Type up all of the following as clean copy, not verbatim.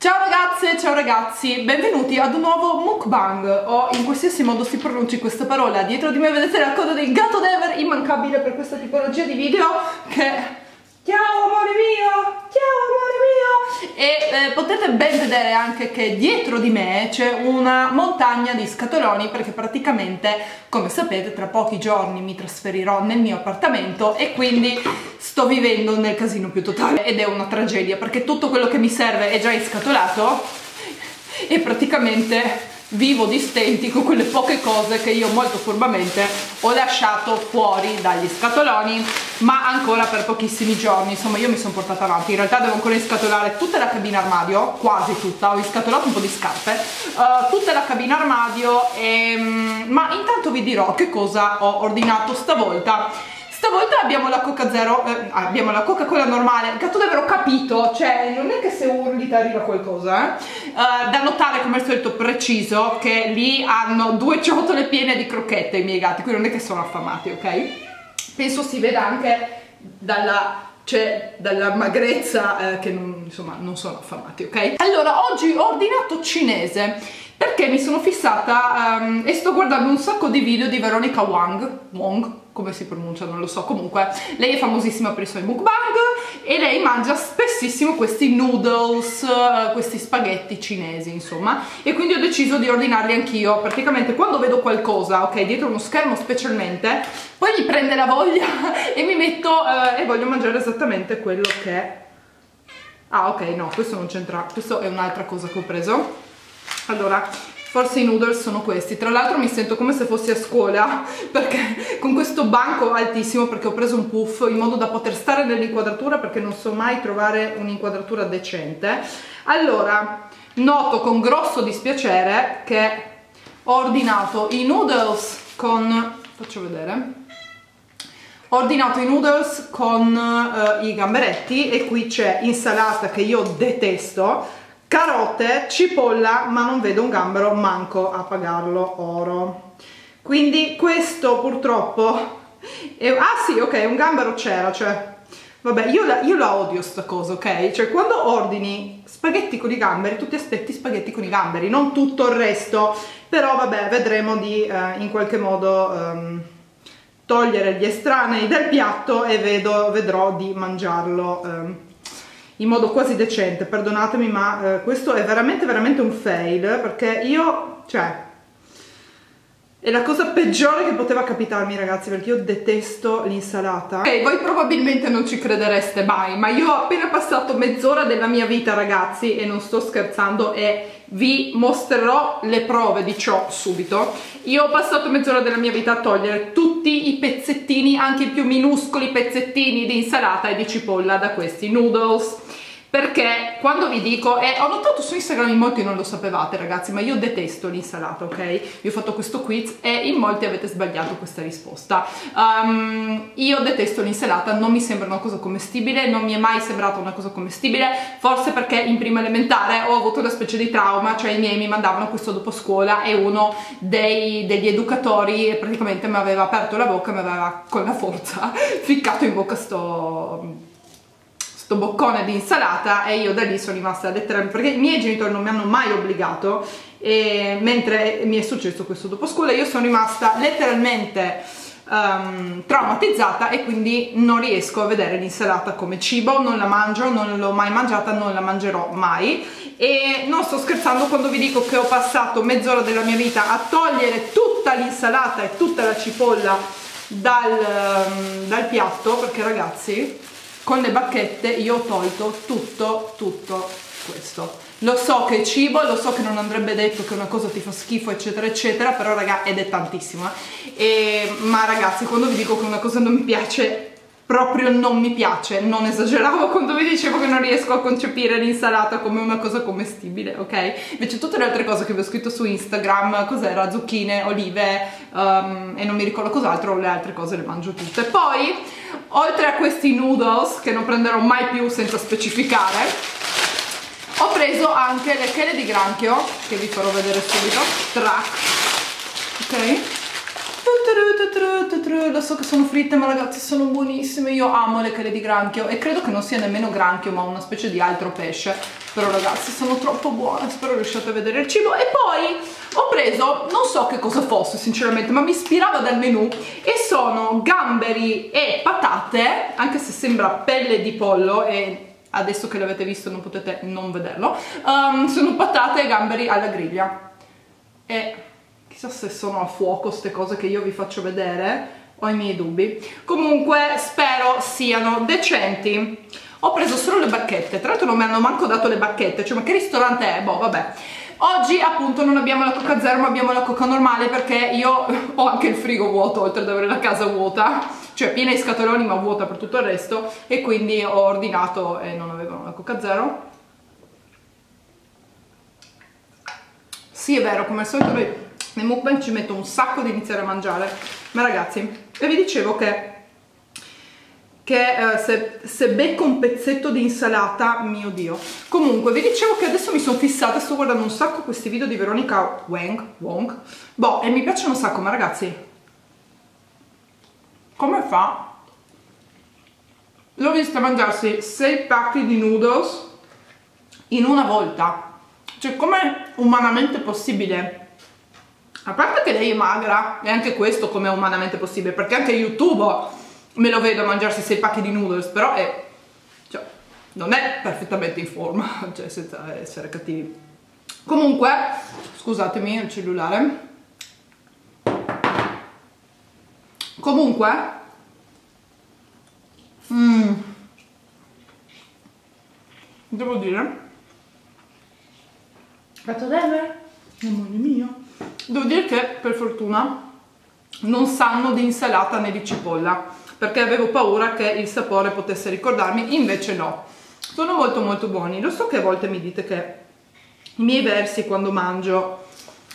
Ciao ragazze, ciao ragazzi, benvenuti ad un nuovo mukbang, o in qualsiasi modo si pronunci questa parola. Dietro di me vedete la coda del gatto Dever, immancabile per questa tipologia di video, che... Ciao amore mio! E potete ben vedere anche che dietro di me c'è una montagna di scatoloni, perché praticamente, come sapete, tra pochi giorni mi trasferirò nel mio appartamento e quindi sto vivendo nel casino più totale, ed è una tragedia perché tutto quello che mi serve è già inscatolato e praticamente vivo di stenti con quelle poche cose che io molto furbamente ho lasciato fuori dagli scatoloni, ma ancora per pochissimi giorni. Insomma, io mi sono portata avanti, in realtà devo ancora inscatolare tutta la cabina armadio, quasi tutta, ho inscatolato un po' di scarpe, tutta la cabina armadio e, ma intanto vi dirò che cosa ho ordinato stavolta. Stavolta abbiamo la Coca Zero, abbiamo la Coca-Cola normale. Gatto davvero capito, cioè non è che se urli ti arriva qualcosa, da notare come al solito preciso che lì hanno due ciotole piene di crocchette i miei gatti, quindi non è che sono affamati, ok? Penso si veda anche dalla magrezza, che non sono affamati, ok? Allora, oggi ho ordinato cinese, perché mi sono fissata e sto guardando un sacco di video di Veronica Wong, come si pronuncia non lo so, comunque lei è famosissima per i suoi mukbang e lei mangia spessissimo questi noodles, questi spaghetti cinesi insomma, e quindi ho deciso di ordinarli anch'io. Praticamente quando vedo qualcosa, ok, dietro uno schermo specialmente, poi mi prende la voglia e mi metto e voglio mangiare esattamente quello che... Ah ok, no, questo non c'entra, questo è un'altra cosa che ho preso. Allora, forse i noodles sono questi. Tra l'altro mi sento come se fossi a scuola, perché con questo banco altissimo, perché ho preso un puff in modo da poter stare nell'inquadratura, perché non so mai trovare un'inquadratura decente. Allora, noto con grosso dispiacere che ho ordinato i noodles con... faccio vedere... Ho ordinato i noodles con i gamberetti, e qui c'è insalata che io detesto, carote, cipolla, ma non vedo un gambero, manco a pagarlo oro. Quindi questo purtroppo è... ah sì, ok, un gambero c'era, cioè vabbè, io la odio sta cosa, ok? Cioè quando ordini spaghetti con i gamberi tu ti aspetti spaghetti con i gamberi, non tutto il resto, però vabbè, vedremo di in qualche modo togliere gli estranei dal piatto e vedrò di mangiarlo in modo quasi decente. Perdonatemi, ma questo è veramente un fail, perché io, cioè, è la cosa peggiore che poteva capitarmi ragazzi, perché io detesto l'insalata. Ok, voi probabilmente non ci credereste mai, ma io ho appena passato mezz'ora della mia vita ragazzi, e non sto scherzando, e vi mostrerò le prove di ciò subito. Io ho passato mezz'ora della mia vita a togliere tutti i pezzettini, anche i più minuscoli pezzettini di insalata e di cipolla da questi noodles, perché quando vi dico, e ho notato su Instagram, in molti non lo sapevate ragazzi, ma io detesto l'insalata, ok? Vi ho fatto questo quiz e in molti avete sbagliato questa risposta. Io detesto l'insalata, non mi sembra una cosa commestibile, non mi è mai sembrata una cosa commestibile, forse perché in prima elementare ho avuto una specie di trauma, cioè i miei mi mandavano questo dopo scuola e uno degli educatori praticamente mi aveva aperto la bocca e mi aveva con la forza ficcato in bocca sto boccone di insalata, e io da lì sono rimasta letteralmente, perché i miei genitori non mi hanno mai obbligato, e mentre mi è successo questo dopo scuola io sono rimasta letteralmente traumatizzata, e quindi non riesco a vedere l'insalata come cibo, non la mangio, non l'ho mai mangiata, non la mangerò mai. E non sto scherzando quando vi dico che ho passato mezz'ora della mia vita a togliere tutta l'insalata e tutta la cipolla dal piatto, perché ragazzi con le bacchette io ho tolto tutto questo. Lo so che è cibo, lo so che non andrebbe detto che una cosa ti fa schifo eccetera eccetera, però raga, ed è tantissimo, ma ragazzi quando vi dico che una cosa non mi piace, proprio non mi piace, non esageravo quando vi dicevo che non riesco a concepire l'insalata come una cosa commestibile, ok? Invece tutte le altre cose che vi ho scritto su Instagram, cos'era? Zucchine, olive e non mi ricordo cos'altro, le altre cose le mangio tutte. Poi, oltre a questi noodles, che non prenderò mai più senza specificare, ho preso anche le chele di granchio, che vi farò vedere subito, track, ok? Lo so che sono fritte, ma ragazzi sono buonissime. Io amo le chele di granchio e credo che non sia nemmeno granchio ma una specie di altro pesce, però ragazzi sono troppo buone, spero riusciate a vedere il cibo. E poi ho preso, non so che cosa fosse sinceramente, ma mi ispirava dal menù, e sono gamberi e patate, anche se sembra pelle di pollo e adesso che l'avete visto non potete non vederlo. Sono patate e gamberi alla griglia, e chissà se sono a fuoco queste cose che io vi faccio vedere, ho i miei dubbi. Comunque spero siano decenti. Ho preso solo le bacchette, tra l'altro non mi hanno manco dato le bacchette, cioè ma che ristorante è? Boh, vabbè. Oggi appunto non abbiamo la Coca Zero ma abbiamo la Coca normale, perché io ho anche il frigo vuoto oltre ad avere la casa vuota, cioè piena di scatoloni ma vuota per tutto il resto, e quindi ho ordinato e non avevano la Coca Zero. Sì, è vero, come al solito nei mukbang ci metto un sacco di iniziare a mangiare, ma ragazzi, e vi dicevo che se becco un pezzetto di insalata, mio Dio. Comunque vi dicevo che adesso mi sono fissata, sto guardando un sacco questi video di Veronica Wong, boh, e mi piacciono un sacco, ma ragazzi come fa? L'ho vista mangiarsi 6 pacchi di noodles in una volta, cioè com'è umanamente possibile? A parte che lei è magra, e anche questo com'è umanamente possibile, perché anche YouTube me lo vedo a mangiarsi 6 pacchi di noodles, però è, cioè, non è perfettamente in forma, cioè senza essere cattivi. Comunque, scusatemi il cellulare. Comunque, devo dire, amore mio, devo dire che per fortuna non sanno di insalata né di cipolla, perché avevo paura che il sapore potesse ricordarmi, invece no, sono molto molto buoni. Lo so che a volte mi dite che i miei versi quando mangio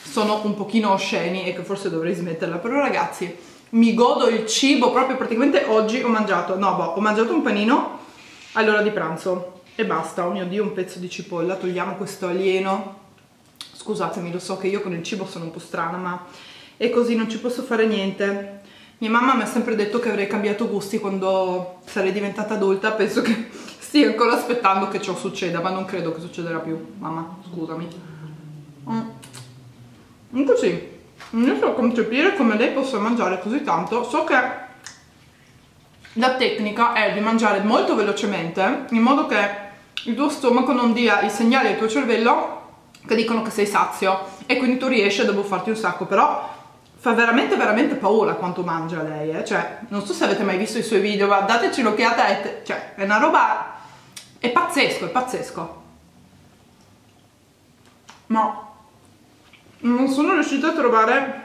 sono un pochino osceni e che forse dovrei smetterla, però ragazzi mi godo il cibo proprio. Praticamente oggi ho mangiato, ho mangiato un panino all'ora di pranzo e basta. Oh mio Dio, un pezzo di cipolla, togliamo questo alieno. Scusatemi, lo so che io con il cibo sono un po' strana, ma è così, non ci posso fare niente. Mia mamma mi ha sempre detto che avrei cambiato gusti quando sarei diventata adulta, penso che stia ancora aspettando che ciò succeda, ma non credo che succederà più. Mamma, scusami. Così, non so concepire come lei possa mangiare così tanto. So che la tecnica è di mangiare molto velocemente, in modo che il tuo stomaco non dia i segnali al tuo cervello che dicono che sei sazio, e quindi tu riesci a buffarti un sacco. Però fa veramente veramente paura quanto mangia lei, eh? Cioè, non so se avete mai visto i suoi video, ma dateci un'occhiata, cioè, è una roba, è pazzesco, è pazzesco. Ma non sono riuscita a trovare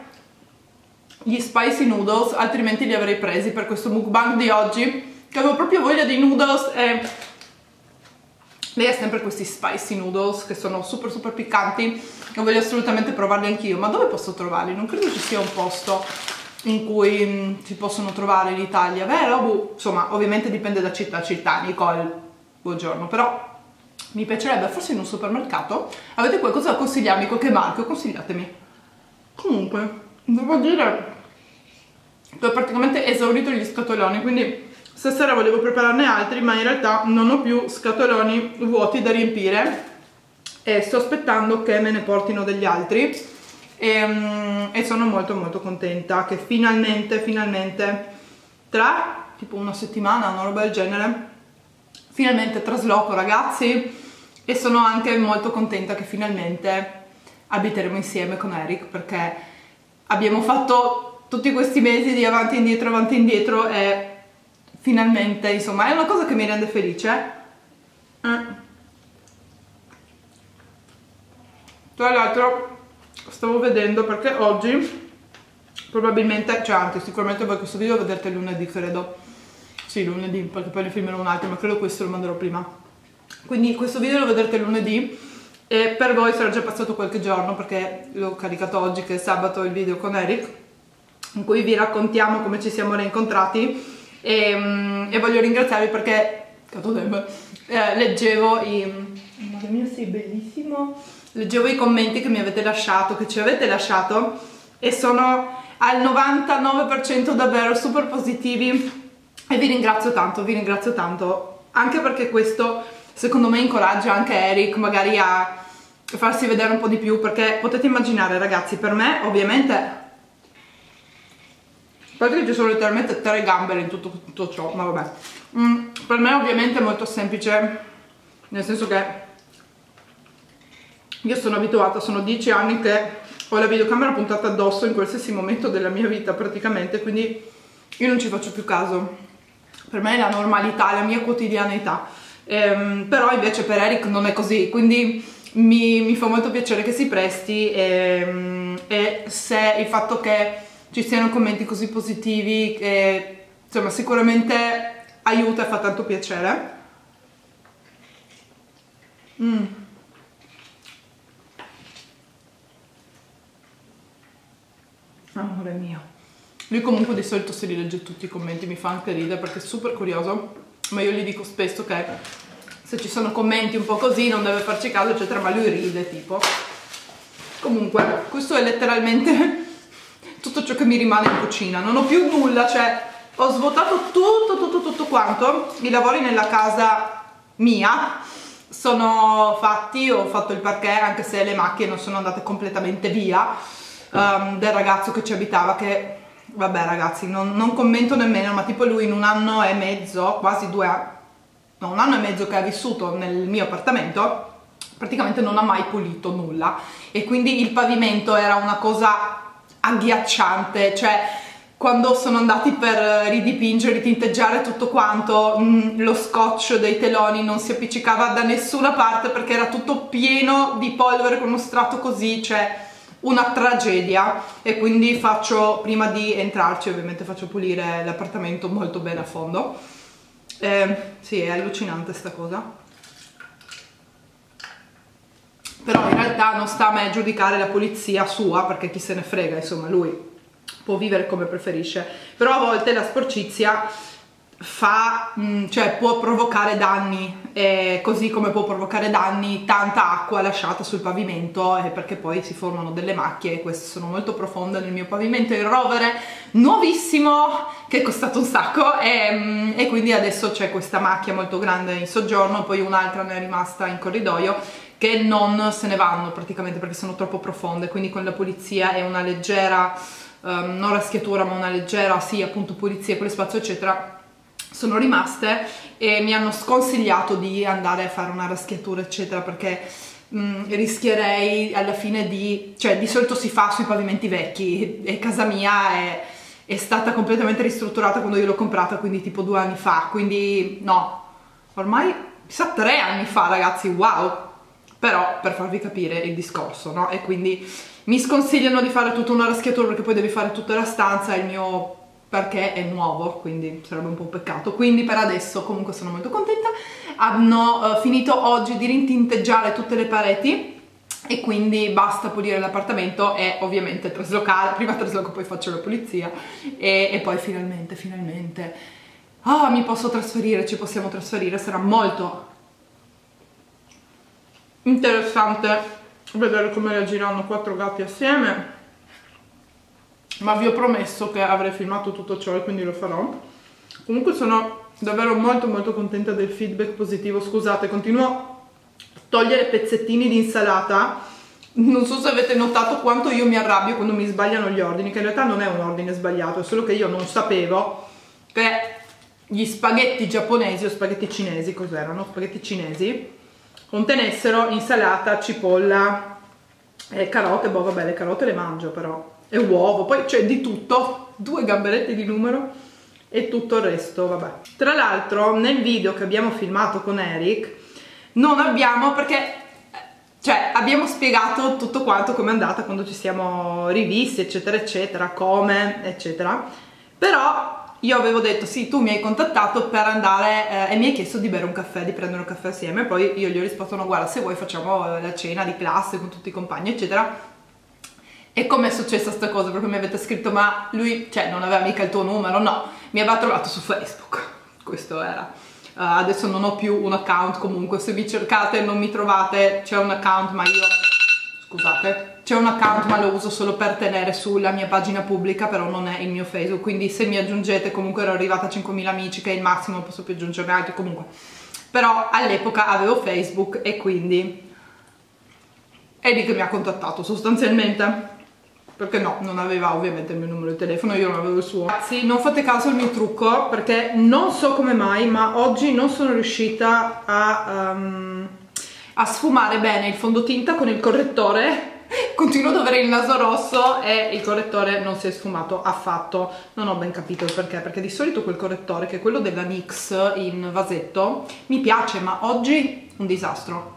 gli spicy noodles, altrimenti li avrei presi per questo mukbang di oggi, che avevo proprio voglia di noodles. E lei ha sempre questi spicy noodles che sono super super piccanti e voglio assolutamente provarli anch'io, ma dove posso trovarli? Non credo ci sia un posto in cui si possono trovare in Italia, vero? Boh. Insomma, ovviamente dipende da città a città, Nicole, buongiorno, però mi piacerebbe, forse in un supermercato. Avete qualcosa da consigliarmi, qualche marchio? Consigliatemi. Comunque, devo dire che ho praticamente esaurito gli scatoloni, quindi stasera volevo prepararne altri, ma in realtà non ho più scatoloni vuoti da riempire e sto aspettando che me ne portino degli altri, e sono molto molto contenta che finalmente tra tipo una settimana, una roba del genere, finalmente trasloco, ragazzi, e sono anche molto contenta che finalmente abiteremo insieme con Eric, perché abbiamo fatto tutti questi mesi di avanti e indietro e finalmente, insomma, è una cosa che mi rende felice. Tra l'altro stavo vedendo, perché oggi probabilmente, cioè anche sicuramente voi questo video vedrete lunedì, credo, sì lunedì, perché poi ne filmerò un altro, ma credo questo lo manderò prima, quindi questo video lo vedrete lunedì e per voi sarà già passato qualche giorno, perché l'ho caricato oggi che è sabato il video con Eric in cui vi raccontiamo come ci siamo rincontrati. E voglio ringraziarvi perché leggevo madre mia, sei bellissimo, leggevo i commenti che ci avete lasciato e sono al 99% davvero super positivi e vi ringrazio tanto, anche perché questo secondo me incoraggia anche Eric magari a farsi vedere un po' di più, perché potete immaginare ragazzi, per me ovviamente, perché ci sono letteralmente 3 gambere in tutto ciò, ma vabbè, per me ovviamente è molto semplice, nel senso che io sono abituata, sono 10 anni che ho la videocamera puntata addosso in qualsiasi momento della mia vita praticamente, quindi io non ci faccio più caso, per me è la normalità, la mia quotidianità, però invece per Eric non è così, quindi mi fa molto piacere che si presti e se il fatto che ci siano commenti così positivi, che insomma sicuramente aiuta e fa tanto piacere. Amore mio, lui comunque di solito se li legge tutti i commenti, mi fa anche ridere perché è super curioso, ma io gli dico spesso che se ci sono commenti un po' così non deve farci caso eccetera, ma lui ride tipo. Comunque questo è letteralmente tutto ciò che mi rimane in cucina, non ho più nulla, cioè ho svuotato tutto quanto. I lavori nella casa mia sono fatti, ho fatto il parquet anche se le macchie non sono andate completamente via del ragazzo che ci abitava, che vabbè ragazzi non commento nemmeno, ma tipo lui in 1 anno e mezzo, quasi 2 anni, no 1 anno e mezzo che ha vissuto nel mio appartamento praticamente non ha mai pulito nulla, e quindi il pavimento era una cosa agghiacciante, cioè quando sono andati per ridipingere, ritinteggiare tutto quanto, lo scotch dei teloni non si appiccicava da nessuna parte perché era tutto pieno di polvere con uno strato così, cioè una tragedia, e quindi faccio, prima di entrarci ovviamente faccio pulire l'appartamento molto bene a fondo. Sì, è allucinante sta cosa, però in realtà non sta a me giudicare la pulizia sua, perché chi se ne frega, insomma lui può vivere come preferisce, però a volte la sporcizia fa, cioè può provocare danni, così come può provocare danni tanta acqua lasciata sul pavimento, perché poi si formano delle macchie, e queste sono molto profonde nel mio pavimento. Il rovere nuovissimo che è costato un sacco, e quindi adesso c'è questa macchia molto grande in soggiorno, poi un'altra ne è rimasta in corridoio, che non se ne vanno praticamente perché sono troppo profonde, quindi con la pulizia è una leggera non raschiatura, ma una leggera, sì appunto, pulizia per lo spazio eccetera, sono rimaste, e mi hanno sconsigliato di andare a fare una raschiatura eccetera, perché rischierei alla fine di, cioè di solito si fa sui pavimenti vecchi, e casa mia è stata completamente ristrutturata quando io l'ho comprata, quindi tipo 2 anni fa, quindi no, ormai mi sa 3 anni fa ragazzi, wow, però per farvi capire il discorso, no? E quindi mi sconsigliano di fare tutta una raschiatura perché poi devi fare tutta la stanza, il mio perché è nuovo, quindi sarebbe un po' un peccato. Quindi per adesso comunque sono molto contenta, hanno finito oggi di ritinteggiare tutte le pareti, e quindi basta pulire l'appartamento e ovviamente traslocare, prima trasloco poi faccio la pulizia, e poi finalmente mi posso trasferire, ci possiamo trasferire, sarà molto interessante vedere come reagiranno 4 gatti assieme. Ma vi ho promesso che avrei filmato tutto ciò e quindi lo farò. Comunque sono davvero molto contenta del feedback positivo. Scusate, continuo a togliere pezzettini di insalata. Non so se avete notato quanto io mi arrabbio quando mi sbagliano gli ordini, che in realtà non è un ordine sbagliato, è solo che io non sapevo che gli spaghetti giapponesi o spaghetti cinesi, cos'erano? Spaghetti cinesi, contenessero insalata, cipolla, carote. Boh vabbè, le carote le mangio però, e uovo, poi c'è di tutto, 2 gamberetti di numero e tutto il resto, vabbè. Tra l'altro nel video che abbiamo filmato con Eric non abbiamo, perché cioè abbiamo spiegato tutto quanto come è andata quando ci siamo rivisti eccetera eccetera, come eccetera, però io avevo detto sì, tu mi hai contattato per andare e mi hai chiesto di bere un caffè, di prendere un caffè assieme, poi io gli ho risposto no guarda, se vuoi facciamo la cena di classe con tutti i compagni eccetera. E com'è successa sta cosa? Perché mi avete scritto ma lui, cioè non aveva mica il tuo numero, no, mi aveva trovato su Facebook, questo era. Adesso non ho più un account, comunque se vi cercate non mi trovate, c'è un account ma io, Scusate, c'è un account ma lo uso solo per tenere sulla mia pagina pubblica, però non è il mio Facebook, quindi se mi aggiungete, comunque ero arrivata a 5.000 amici, che è il massimo, posso più aggiungerne altri comunque. Però all'epoca avevo Facebook e quindi è lì che mi ha contattato sostanzialmente, perché no, non aveva ovviamente il mio numero di telefono, io non avevo il suo. Ragazzi, non fate caso al mio trucco, perché non so come mai, ma oggi non sono riuscita a sfumare bene il fondotinta con il correttore. Continuo ad avere il naso rosso e il correttore non si è sfumato affatto. Non ho ben capito il perché, perché di solito quel correttore, che è quello della NYX in vasetto, mi piace, ma oggi un disastro.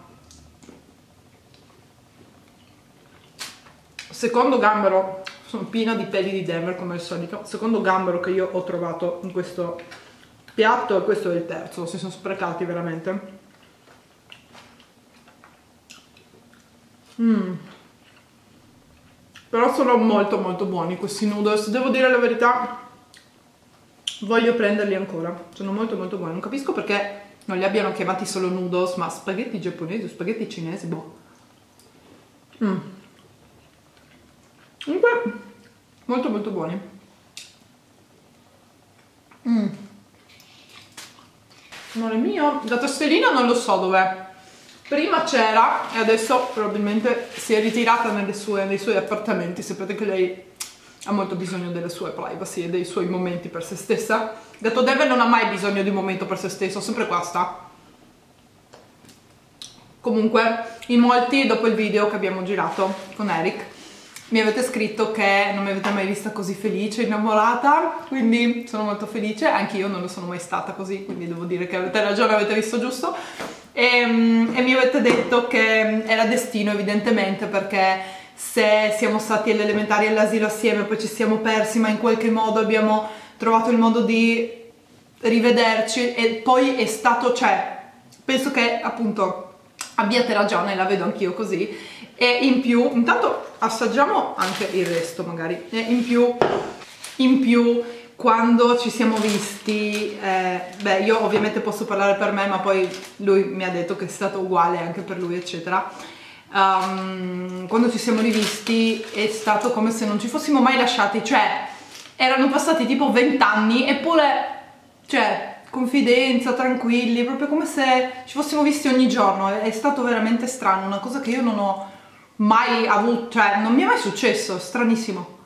Secondo gambero, sono piena di peli di Denver come al solito, secondo gambero che io ho trovato in questo piatto, e questo è il terzo, si sono sprecati veramente. Però sono molto molto buoni questi noodles, devo dire la verità, voglio prenderli ancora, sono molto molto buoni, non capisco perché non li abbiano chiamati solo noodles, ma spaghetti giapponesi o spaghetti cinesi, boh. Comunque molto molto buoni. Amore mio, la tostolina non lo so dov'è, prima c'era e adesso probabilmente si è ritirata nei suoi appartamenti. Sapete che lei ha molto bisogno delle sue privacy e dei suoi momenti per se stessa. Detto Deve non ha mai bisogno di un momento per se stesso, sempre qua sta. Comunque in molti, dopo il video che abbiamo girato con Eric, mi avete scritto che non mi avete mai vista così felice, innamorata, quindi sono molto felice, anche io non lo sono mai stata così, quindi devo dire che avete ragione, avete visto giusto. E mi avete detto che era destino evidentemente, perché se siamo stati alle elementari e all'asilo assieme, poi ci siamo persi, ma in qualche modo abbiamo trovato il modo di rivederci, e poi è stato, cioè, penso che appunto abbiate ragione, la vedo anch'io così. E in più, intanto assaggiamo anche il resto magari, e in più quando ci siamo visti, beh, io ovviamente posso parlare per me, ma poi lui mi ha detto che è stato uguale anche per lui, eccetera. Quando ci siamo rivisti è stato come se non ci fossimo mai lasciati, cioè erano passati tipo 20 anni, eppure, cioè, confidenza, tranquilli, proprio come se ci fossimo visti ogni giorno. È stato veramente strano, una cosa che io non ho mai avuto, cioè non mi è mai successo, stranissimo.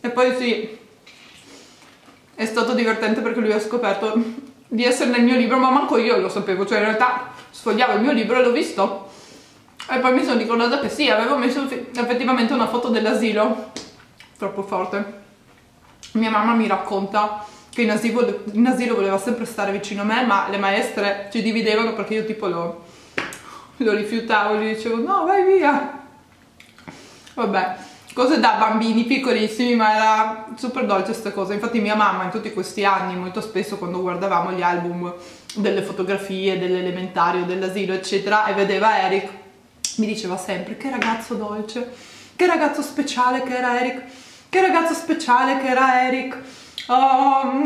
E poi sì, è stato divertente perché lui ha scoperto di essere nel mio libro, ma manco io lo sapevo, cioè in realtà sfogliavo il mio libro e l'ho visto, e poi mi sono ricordata che sì, avevo messo effettivamente una foto dell'asilo. Troppo forte. Mia mamma mi racconta che in asilo voleva sempre stare vicino a me, ma le maestre ci dividevano perché io tipo lo rifiutavo, gli dicevo no, vai via. Vabbè, cose da bambini piccolissimi, ma era super dolce questa cosa. Infatti mia mamma in tutti questi anni, molto spesso quando guardavamo gli album delle fotografie dell'elementario, dell'asilo, eccetera, e vedeva Eric, mi diceva sempre che ragazzo dolce, che ragazzo speciale che era Eric, che ragazzo speciale che era Eric. Oh,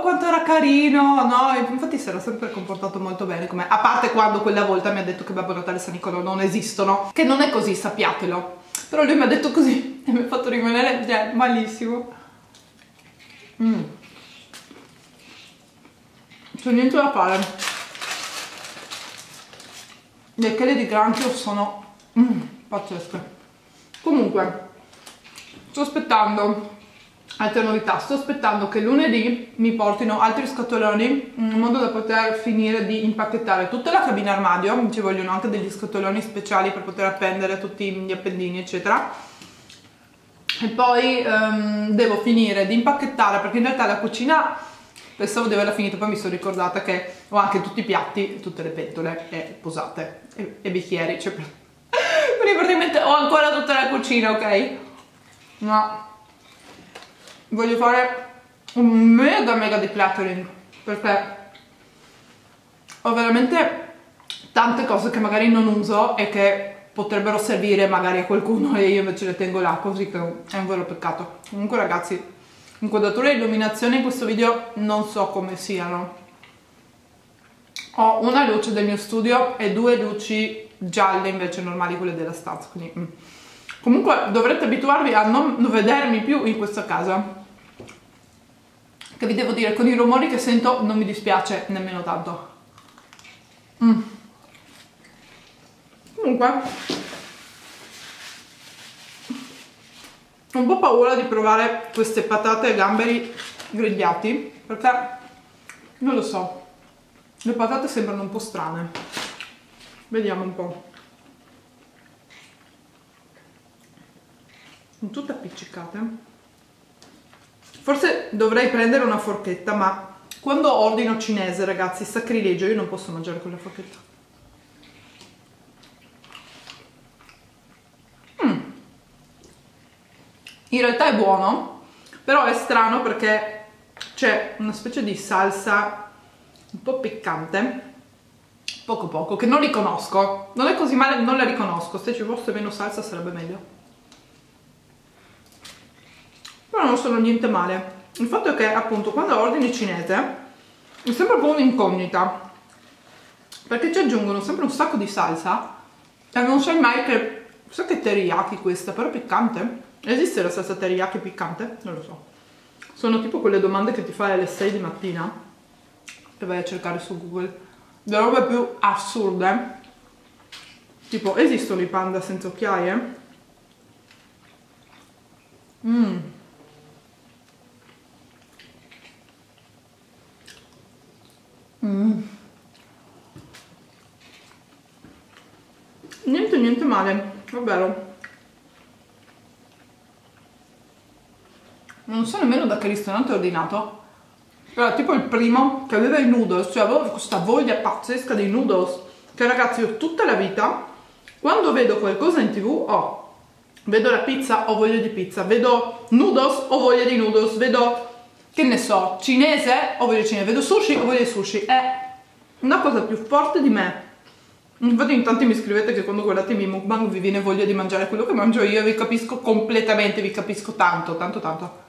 quanto era carino, no? Infatti si era sempre comportato molto bene con me, a parte quando quella volta mi ha detto che Babbo Natale e San Nicolò non esistono, che non è così, sappiatelo, però lui mi ha detto così e mi ha fatto rimanere, cioè, malissimo. C'è niente da fare, le chele di granchio sono pazzesche. Comunque sto aspettando altre novità, sto aspettando che lunedì mi portino altri scatoloni in modo da poter finire di impacchettare tutta la cabina armadio. Ci vogliono anche degli scatoloni speciali per poter appendere tutti gli appendini, eccetera, e poi devo finire di impacchettare, perché in realtà la cucina pensavo di averla finita, poi mi sono ricordata che ho anche tutti i piatti, tutte le pentole e posate e bicchieri, cioè, quindi praticamente ho ancora tutta la cucina, ok? No, voglio fare un mega decluttering, perché ho veramente tante cose che magari non uso e che potrebbero servire magari a qualcuno, e io invece le tengo là, così che è un vero peccato. Comunque ragazzi, inquadratura e illuminazione in questo video non so come siano. Ho una luce del mio studio e due luci gialle invece normali, quelle della Staz, quindi comunque dovrete abituarvi a non vedermi più in questa casa, che vi devo dire, con i rumori che sento non mi dispiace nemmeno tanto. Comunque ho un po' paura di provare queste patate e gamberi grigliati, perché non lo so, le patate sembrano un po' strane. Vediamo un po'. Sono tutte appiccicate. Forse dovrei prendere una forchetta, ma quando ordino cinese, ragazzi, sacrilegio, io non posso mangiare con la forchetta. In realtà è buono, però è strano perché c'è una specie di salsa un po' piccante, poco poco, che non riconosco. Non è così male, non la riconosco. Se ci fosse meno salsa sarebbe meglio. Però non sono niente male. Il fatto è che appunto quando ordini cinese mi sembra un po' un'incognita, perché ci aggiungono sempre un sacco di salsa e non sai mai che... so che teriyaki questa, però piccante? Esiste la salsa teriyaki piccante? Non lo so. Sono tipo quelle domande che ti fai alle 6 di mattina e vai a cercare su Google le robe più assurde, tipo esistono i panda senza occhiaie? Niente, niente male, davvero. Non so nemmeno da che ristorante ho ordinato. Era tipo il primo che aveva i noodles, cioè avevo questa voglia pazzesca dei noodles, che ragazzi io tutta la vita quando vedo qualcosa in TV vedo la pizza, ho voglia di pizza, vedo noodles, ho voglia di noodles, vedo, che ne so, cinese, ho voglia di cinese, vedo sushi, ho voglia di sushi. È una cosa più forte di me. Infatti in tanti mi scrivete che quando guardate i miei mukbang vi viene voglia di mangiare quello che mangio io. Vi capisco completamente, vi capisco tanto, tanto, tanto.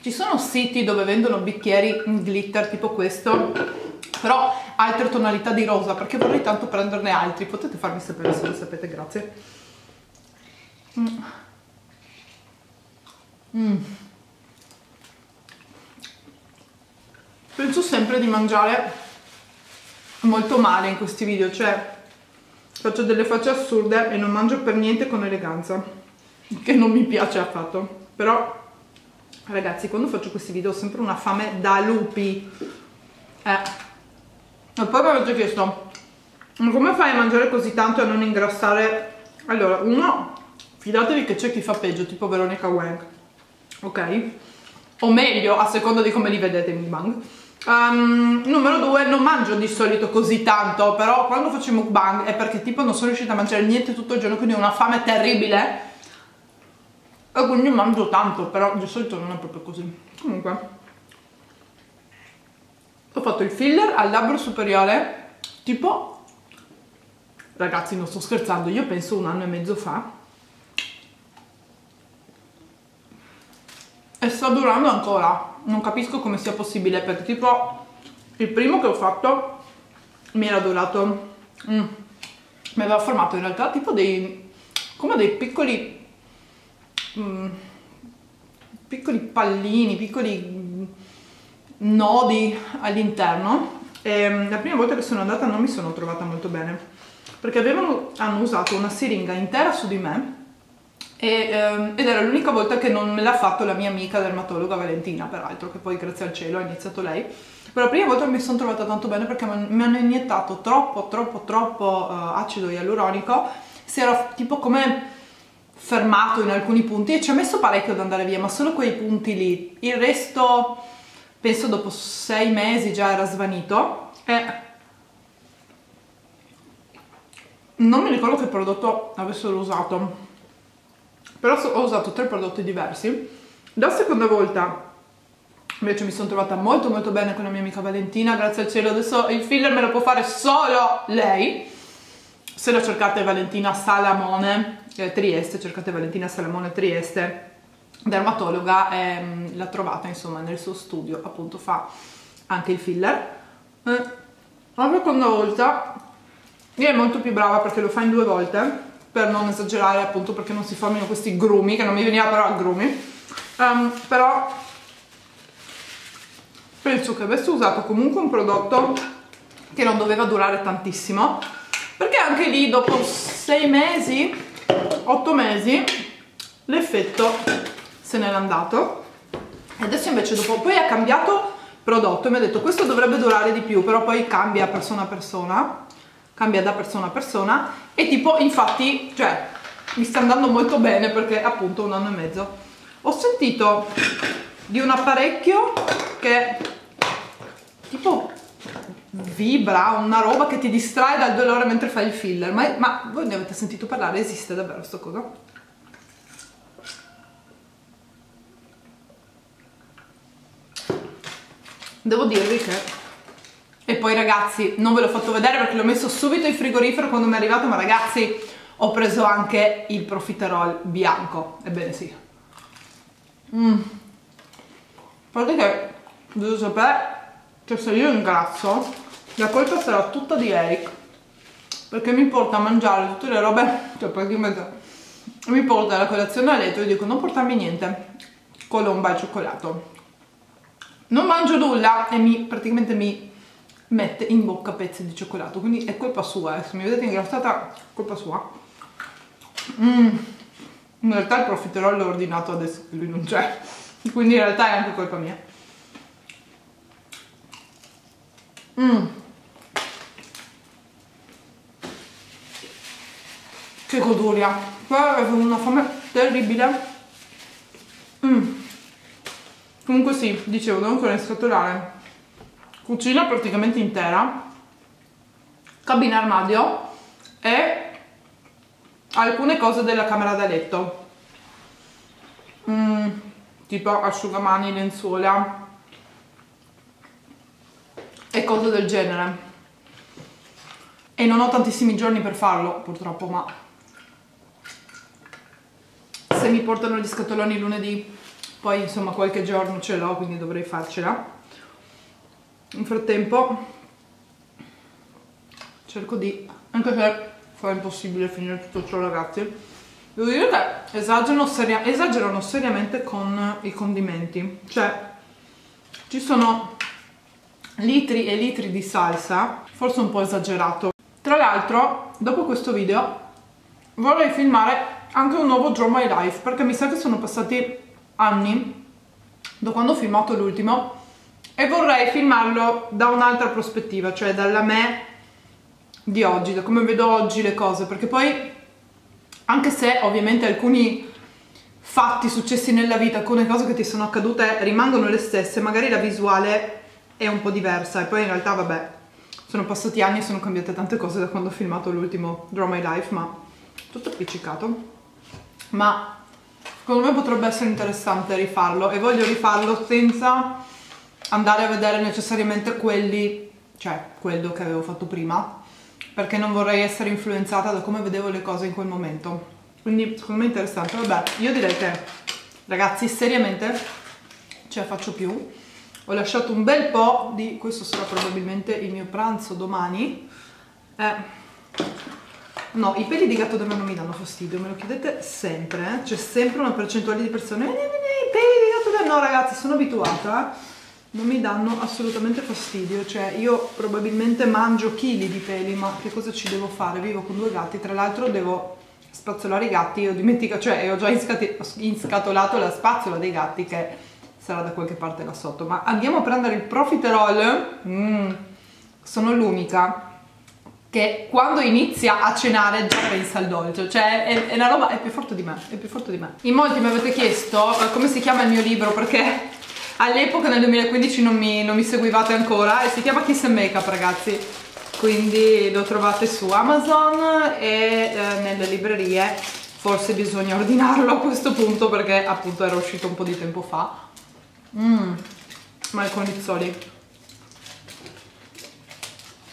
Ci sono siti dove vendono bicchieri in glitter tipo questo, però altre tonalità di rosa, perché vorrei tanto prenderne altri. Potete farmi sapere se lo sapete, grazie. Penso sempre di mangiare molto male in questi video, cioè faccio delle facce assurde e non mangio per niente con eleganza, che non mi piace affatto. Però ragazzi, quando faccio questi video ho sempre una fame da lupi. E poi mi avete chiesto come fai a mangiare così tanto e a non ingrassare. Allora, uno, fidatevi che c'è chi fa peggio, tipo Veronica Wang, ok? O meglio, a seconda di come li vedete in mukbang. Numero due, non mangio di solito così tanto, però quando faccio il mukbang è perché tipo non sono riuscita a mangiare niente tutto il giorno, quindi ho una fame terribile. E quindi mangio tanto, però di solito non è proprio così. Comunque ho fatto il filler al labbro superiore tipo, ragazzi non sto scherzando, io penso 1 anno e mezzo fa, e sta durando ancora. Non capisco come sia possibile, perché tipo il primo che ho fatto mi era durato, mi aveva formato in realtà tipo dei, come dei piccoli piccoli pallini, piccoli nodi all'interno, e la prima volta che sono andata non mi sono trovata molto bene, perché hanno usato una siringa intera su di me ed era l'unica volta che non me l'ha fatto la mia amica dermatologa Valentina, peraltro, che poi grazie al cielo ha iniziato lei. Però la prima volta mi sono trovata tanto bene perché mi hanno iniettato troppo acido ialuronico, si era tipo come fermato in alcuni punti e ci ha messo parecchio ad andare via, ma solo quei punti lì, il resto penso dopo 6 mesi già era svanito. E non mi ricordo che prodotto avessero usato, però ho usato 3 prodotti diversi. La seconda volta invece mi sono trovata molto molto bene con la mia amica Valentina, grazie al cielo. Adesso il filler me lo può fare solo lei. Se la cercate Valentina Salamone Trieste, cercate Valentina Salamone Trieste, dermatologa l'ha trovata insomma nel suo studio, appunto fa anche il filler. La seconda volta è molto più brava perché lo fa in due volte per non esagerare, appunto, perché non si formino questi grumi, che non mi veniva la parola grumi, però penso che avesse usato comunque un prodotto che non doveva durare tantissimo, perché anche lì dopo 6 mesi, 8 mesi l'effetto se n'era andato. E adesso invece dopo, poi ha cambiato prodotto e mi ha detto questo dovrebbe durare di più, però poi cambia persona a persona, cambia da persona a persona, e tipo infatti, cioè, mi sta andando molto bene perché appunto un anno e mezzo. Ho sentito di un apparecchio che tipo vibra, una roba che ti distrae dal dolore mentre fai il filler, ma voi ne avete sentito parlare? Esiste davvero sto coso? Devo dirvi che... E poi ragazzi, non ve l'ho fatto vedere perché l'ho messo subito in frigorifero quando mi è arrivato, ma ragazzi, ho preso anche il profiterol bianco. Ebbene sì. A parte che, devo sapere, che se io ingrasso, la colpa sarà tutta di Eric, perché mi porta a mangiare tutte le robe, cioè praticamente mi porta alla colazione a letto e io dico non portarmi niente, colomba e cioccolato. Non mangio nulla e praticamente mi mette in bocca pezzi di cioccolato, quindi è colpa sua, se mi vedete ingrassata è colpa sua. In realtà il profiterol l'ho ordinato adesso che lui non c'è, quindi in realtà è anche colpa mia. Che goduria, qua avevo una fame terribile. Comunque sì, dicevo, devo ancora scatolare. Cucina praticamente intera, cabina armadio e alcune cose della camera da letto, tipo asciugamani, lenzuola e cose del genere. E non ho tantissimi giorni per farlo, purtroppo, ma se mi portano gli scatoloni lunedì, poi insomma qualche giorno ce l'ho, quindi dovrei farcela. Nel frattempo cerco di, anche se fa impossibile finire tutto ciò ragazzi, devo dire che esagerano seriamente con i condimenti, cioè ci sono litri e litri di salsa, forse un po' esagerato. Tra l'altro dopo questo video vorrei filmare anche un nuovo Draw My Life, perché mi sa che sono passati anni da quando ho filmato l'ultimo e vorrei filmarlo da un'altra prospettiva, cioè dalla me di oggi, da come vedo oggi le cose, perché poi anche se ovviamente alcuni fatti successi nella vita, alcune cose che ti sono accadute rimangono le stesse, magari la visuale è un po' diversa, e poi in realtà vabbè, sono passati anni e sono cambiate tante cose da quando ho filmato l'ultimo Draw My Life, ma tutto appiccicato. Ma secondo me potrebbe essere interessante rifarlo, e voglio rifarlo senza andare a vedere necessariamente quello che avevo fatto prima, perché non vorrei essere influenzata da come vedevo le cose in quel momento. Quindi secondo me è interessante. Vabbè, io direi che ragazzi seriamente ce la faccio più. Ho lasciato un bel po' di... questo sarà probabilmente il mio pranzo domani. No, i peli di gatto da me non mi danno fastidio, me lo chiedete sempre, c'è sempre una percentuale di persone i peli di gatto da me, no ragazzi, sono abituata, non mi danno assolutamente fastidio, cioè io probabilmente mangio chili di peli, ma che cosa ci devo fare? Vivo con 2 gatti, tra l'altro devo spazzolare i gatti, ho già inscatolato la spazzola dei gatti che sarà da qualche parte là sotto, ma andiamo a prendere il profiterol. Sono l'unica che quando inizia a cenare già pensa al dolce, cioè è una roba, è più forte di me, è più forte di me. In molti mi avete chiesto come si chiama il mio libro, perché all'epoca nel 2015 non mi seguivate ancora, e si chiama Kiss and Makeup ragazzi, quindi lo trovate su Amazon e nelle librerie, forse bisogna ordinarlo a questo punto perché appunto era uscito un po' di tempo fa. Ma con i soli.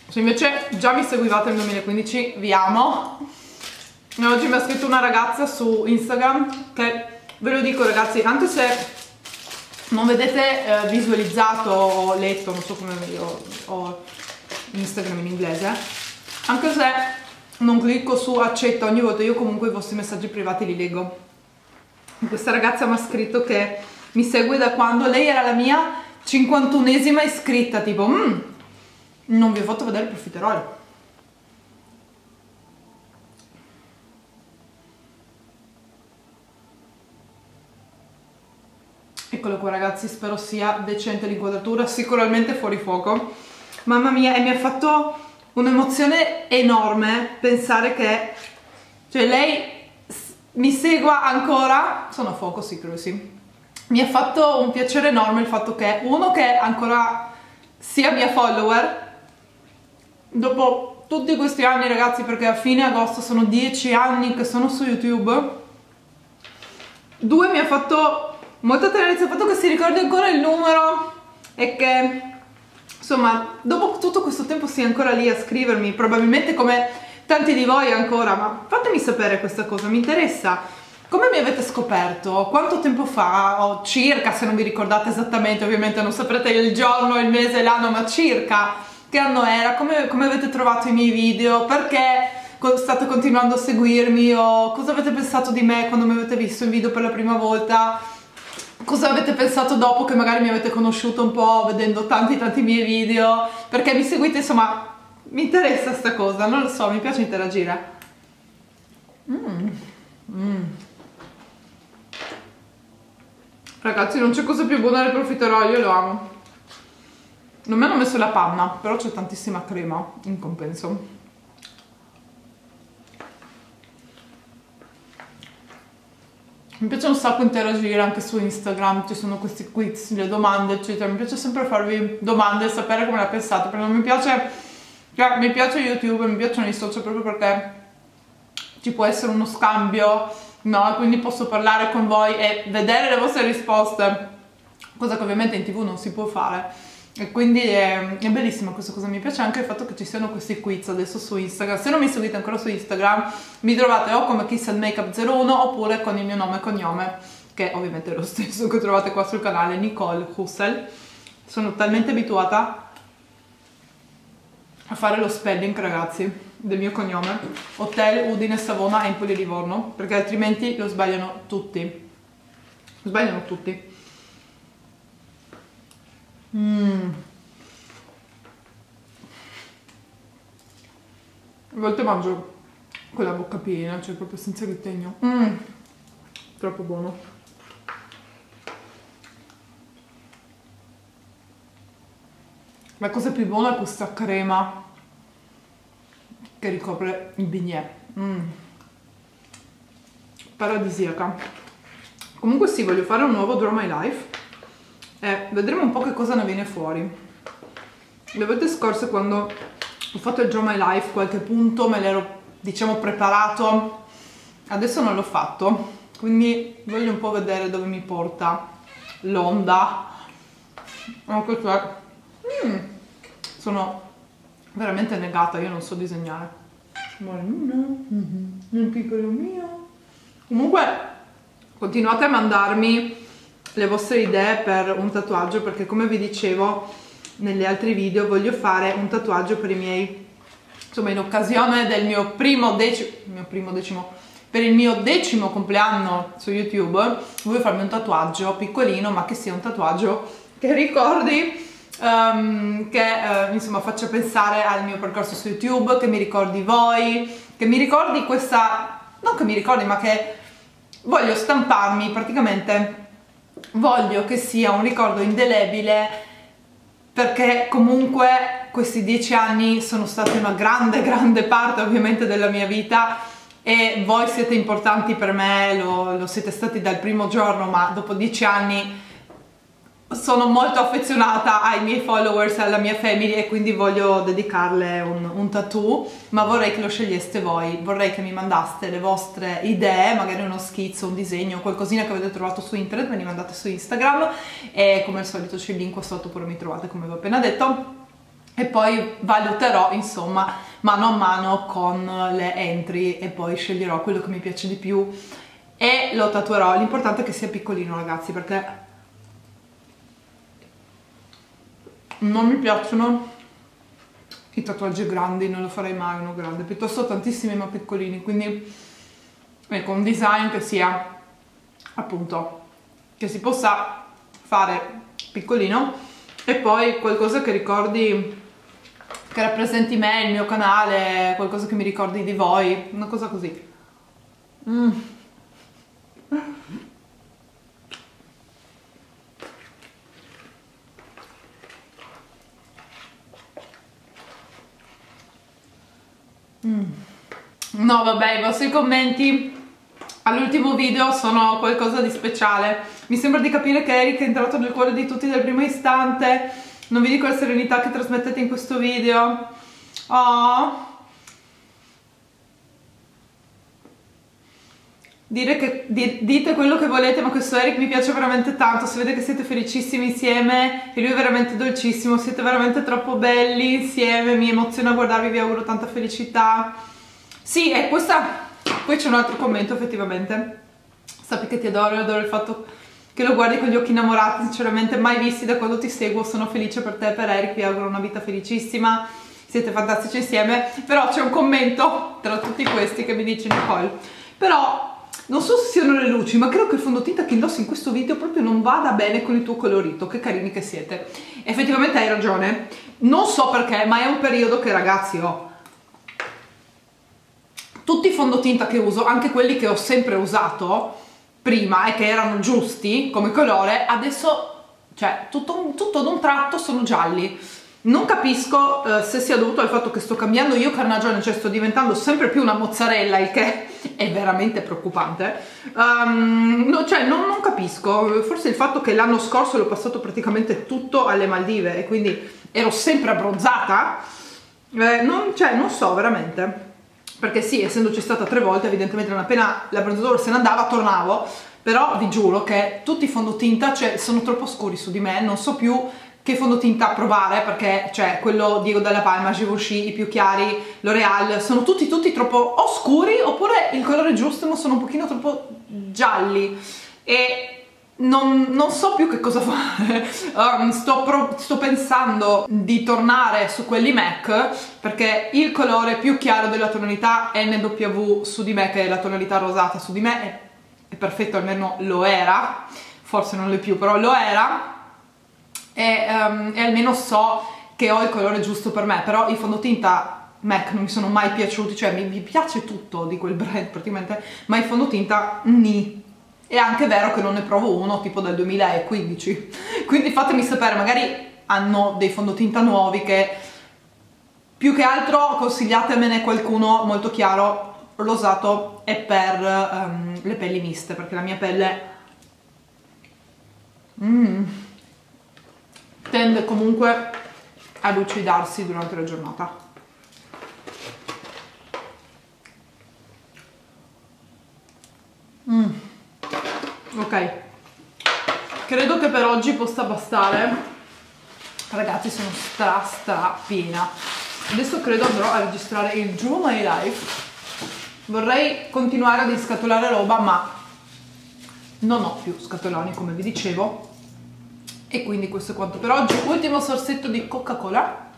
Se invece già mi seguivate nel 2015, vi amo. Oggi mi ha scritto una ragazza su Instagram che Ve lo dico ragazzi, anche se non vedete visualizzato o letto, non so come, io ho Instagram in inglese, anche se non clicco su accetta ogni volta, io comunque i vostri messaggi privati li leggo. Questa ragazza mi ha scritto che mi segue da quando lei era la mia 51esima iscritta, tipo non vi ho fatto vedere il profiterol. Eccolo qua ragazzi, spero sia decente l'inquadratura, sicuramente fuori fuoco. Mamma mia, e mi ha fatto un'emozione enorme pensare che, cioè, lei mi segua ancora. Sono a fuoco, sì, credo sì. Mi ha fatto un piacere enorme il fatto che uno che ancora sia mia follower dopo tutti questi anni ragazzi, perché a fine agosto sono 10 anni che sono su YouTube. Due, mi ha fatto molta tenerezza il fatto che si ricordi ancora il numero e che, insomma, dopo tutto questo tempo sia ancora lì a scrivermi, probabilmente come tanti di voi ancora, ma fatemi sapere questa cosa, mi interessa. Come mi avete scoperto? Quanto tempo fa? O circa, se non vi ricordate esattamente, ovviamente non saprete il giorno, il mese, l'anno, ma circa che anno era? Come avete trovato i miei video? Perché state continuando a seguirmi? O cosa avete pensato di me quando mi avete visto il video per la prima volta? Cosa avete pensato dopo che magari mi avete conosciuto un po' vedendo tanti miei video? Perché mi seguite, insomma, mi interessa sta cosa, non lo so, mi piace interagire. Ragazzi, non c'è cosa più buona del profiterol, io lo amo. Non mi hanno messo la panna, però c'è tantissima crema in compenso. Mi piace un sacco interagire anche su Instagram, ci sono questi quiz, le domande eccetera, mi piace sempre farvi domande e sapere come la pensate, perché non mi piace, cioè, mi piace YouTube, mi piacciono i social proprio perché ci può essere uno scambio, no? Quindi posso parlare con voi e vedere le vostre risposte, cosa che ovviamente in TV non si può fare, e quindi è bellissima questa cosa. Mi piace anche il fatto che ci siano questi quiz adesso su Instagram. Se non mi seguite ancora su Instagram mi trovate o come kissandmakeup01 oppure con il mio nome e cognome, che ovviamente è lo stesso che trovate qua sul canale, Nicole Hussel. Sono talmente abituata a fare lo spelling ragazzi del mio cognome, Hotel Udine Savona Empoli Livorno, perché altrimenti lo sbagliano tutti, lo sbagliano tutti. A volte mangio con la bocca piena, cioè proprio senza ritegno. Troppo buono. La cosa più buona è questa crema che ricopre il bignè. Paradisiaca. Comunque sì, voglio fare un nuovo Draw My Life. Vedremo un po' che cosa ne viene fuori. Le volte scorse quando ho fatto il Draw My Life qualche punto me l'ero, diciamo, preparato, adesso non l'ho fatto, quindi voglio un po' vedere dove mi porta l'onda. Anche qua sono veramente negata, io non so disegnare. Nel piccolo mio. Comunque continuate a mandarmi le vostre idee per un tatuaggio, perché come vi dicevo negli altri video voglio fare un tatuaggio per i miei, insomma, in occasione del mio decimo compleanno su YouTube voglio farmi un tatuaggio piccolino, ma che sia un tatuaggio che ricordi, insomma, faccia pensare al mio percorso su YouTube, che mi ricordi voi, che mi ricordi questa, non che mi ricordi, ma che voglio stamparmi praticamente. Voglio che sia un ricordo indelebile, perché comunque questi 10 anni sono stati una grande parte ovviamente della mia vita e voi siete importanti per me, lo siete stati dal primo giorno, ma dopo 10 anni sono molto affezionata ai miei followers e alla mia family e quindi voglio dedicarle un tattoo, ma vorrei che lo sceglieste voi, vorrei che mi mandaste le vostre idee, magari uno schizzo, un disegno, qualcosina che avete trovato su internet, me li mandate su Instagram e come al solito c'è il link qua sotto, oppure mi trovate come vi ho appena detto, e poi valuterò, insomma, mano a mano con le entry e poi sceglierò quello che mi piace di più e lo tatuerò. L'importante è che sia piccolino, ragazzi, perché non mi piacciono i tatuaggi grandi, non lo farei mai uno grande, piuttosto tantissimi ma piccolini, quindi ecco, un design che sia appunto, che si possa fare piccolino e poi qualcosa che ricordi, che rappresenti me, il mio canale, qualcosa che mi ricordi di voi, una cosa così. No vabbè, i vostri commenti all'ultimo video sono qualcosa di speciale. Mi sembra di capire che Eric è entrato nel cuore di tutti dal primo istante. Non vi dico la serenità che trasmettete in questo video. Oh. Dite quello che volete, ma questo Eric mi piace veramente tanto, si vede che siete felicissimi insieme e lui è veramente dolcissimo, siete veramente troppo belli insieme, mi emoziona guardarvi, vi auguro tanta felicità. Sì, e questa... Poi c'è un altro commento, effettivamente. Sappi che ti adoro, adoro il fatto che lo guardi con gli occhi innamorati, sinceramente mai visti da quando ti seguo, sono felice per te e per Eric, vi auguro una vita felicissima, siete fantastici insieme. Però c'è un commento tra tutti questi che mi dice Nicole, però... Non so se siano le luci, ma credo che il fondotinta che indosso in questo video proprio non vada bene con il tuo colorito, che carini che siete. Effettivamente hai ragione, non so perché, ma è un periodo che, ragazzi, ho tutti i fondotinta che uso, anche quelli che ho sempre usato prima e che erano giusti come colore, adesso, cioè, tutto ad un tratto sono gialli. Non capisco se sia dovuto al fatto che sto cambiando io carnagione, cioè sto diventando sempre più una mozzarella, il che è veramente preoccupante. Non capisco, forse il fatto che l'anno scorso l'ho passato praticamente tutto alle Maldive e quindi ero sempre abbronzata, non so veramente, perché sì, essendoci stata 3 volte evidentemente non appena l'abbronzatore se ne andava tornavo, però vi giuro che tutti i fondotinta, cioè, sono troppo scuri su di me, non so più che fondotinta provare, perché cioè quello Diego Della Palma, Givenchy, i più chiari, L'Oreal, sono tutti troppo oscuri, oppure il colore giusto ma sono un pochino troppo gialli e non so più che cosa fare. Sto pensando di tornare su quelli MAC, perché il colore più chiaro della tonalità NW su di me, che è la tonalità rosata su di me, è perfetto, almeno lo era, forse non lo è più, però lo era. E almeno so che ho il colore giusto per me, però i fondotinta MAC non mi sono mai piaciuti, cioè mi piace tutto di quel brand praticamente, ma i fondotinta ni. È anche vero che non ne provo uno tipo dal 2015, quindi fatemi sapere, magari hanno dei fondotinta nuovi, che più che altro consigliatemene qualcuno molto chiaro. Rosato è per le pelli miste, perché la mia pelle tende comunque a lucidarsi durante la giornata. Ok, credo che per oggi possa bastare, ragazzi, sono stra piena. Adesso credo andrò a registrare il Drew My Life. Vorrei continuare a riscatolare roba, ma non ho più scatoloni, come vi dicevo. E quindi questo è quanto per oggi. Ultimo sorsetto di Coca-Cola.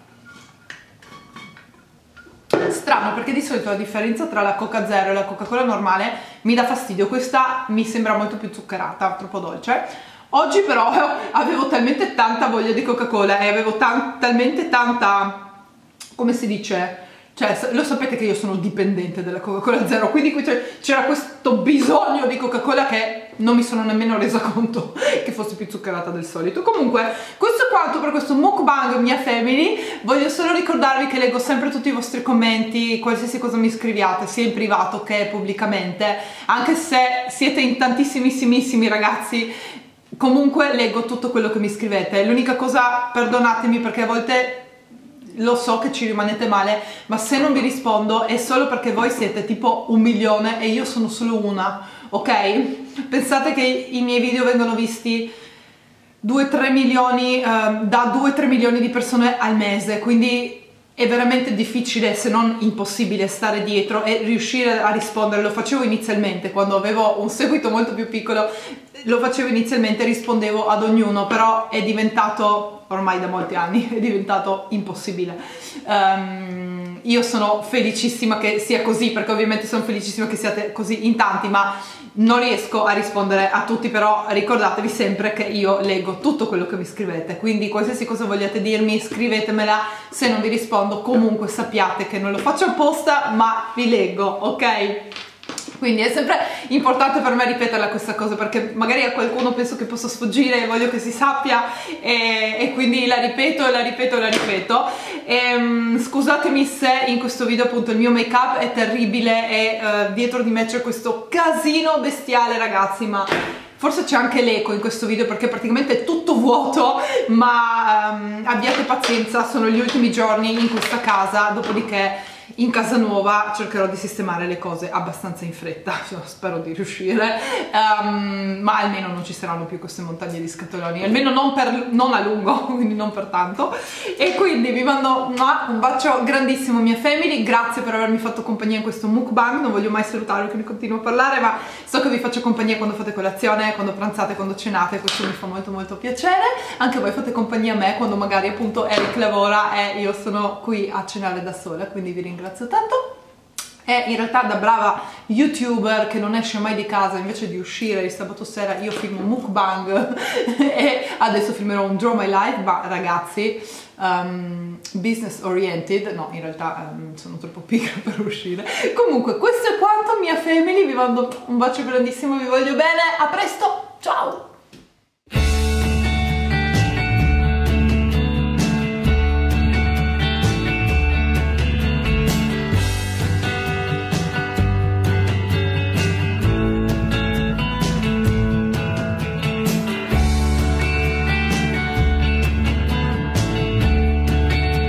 Strano, perché di solito la differenza tra la Coca Zero e la Coca-Cola normale mi dà fastidio. Questa mi sembra molto più zuccherata, troppo dolce. Oggi però avevo talmente tanta voglia di Coca-Cola e avevo talmente tanta... come si dice? Cioè, lo sapete che io sono dipendente della Coca-Cola Zero, quindi qui c'era questo bisogno di Coca-Cola che... non mi sono nemmeno resa conto che fosse più zuccherata del solito. Comunque, questo è quanto per questo mukbang, mia family. Voglio solo ricordarvi che leggo sempre tutti i vostri commenti, qualsiasi cosa mi scriviate, sia in privato che pubblicamente, anche se siete in tantissimissimissimi, ragazzi. Comunque leggo tutto quello che mi scrivete. L'unica cosa, perdonatemi, perché a volte lo so che ci rimanete male, ma se non vi rispondo è solo perché voi siete tipo 1 milione e io sono solo una. Ok? Pensate che i miei video vengono visti 2-3 milioni, da 2-3 milioni di persone al mese, quindi è veramente difficile, se non impossibile, stare dietro e riuscire a rispondere. Lo facevo inizialmente quando avevo un seguito molto più piccolo, lo facevo inizialmente, rispondevo ad ognuno, però è diventato, ormai da molti anni, è diventato impossibile. Io sono felicissima che sia così, perché ovviamente sono felicissima che siate così in tanti, ma non riesco a rispondere a tutti. Però ricordatevi sempre che io leggo tutto quello che mi scrivete, quindi qualsiasi cosa vogliate dirmi scrivetemela, se non vi rispondo comunque sappiate che non lo faccio apposta, ma vi leggo, ok? Quindi è sempre importante per me ripeterla questa cosa, perché magari a qualcuno penso che possa sfuggire e voglio che si sappia, e quindi la ripeto e la ripeto e la ripeto. Scusatemi se in questo video appunto il mio make up è terribile e dietro di me c'è questo casino bestiale, ragazzi, ma forse c'è anche l'eco in questo video perché praticamente è tutto vuoto, ma abbiate pazienza, sono gli ultimi giorni in questa casa, dopodiché in casa nuova cercherò di sistemare le cose abbastanza in fretta, spero di riuscire, ma almeno non ci saranno più queste montagne di scatoloni, almeno non a lungo, quindi non per tanto. E quindi vi mando un bacio grandissimo, mia family, grazie per avermi fatto compagnia in questo mukbang. Non voglio mai salutarvi che ne continuo a parlare, ma so che vi faccio compagnia quando fate colazione, quando pranzate, quando cenate, questo mi fa molto molto piacere. Anche voi fate compagnia a me quando magari appunto Eric lavora e io sono qui a cenare da sola, quindi vi ringrazio. Grazie tanto. E in realtà, da brava youtuber che non esce mai di casa, invece di uscire il sabato sera io filmo un mukbang e adesso filmerò un Draw My Life, ma ragazzi, business oriented, no, in realtà sono troppo piccola per uscire. Comunque questo è quanto, mia family, vi mando un bacio grandissimo, vi voglio bene, a presto, ciao!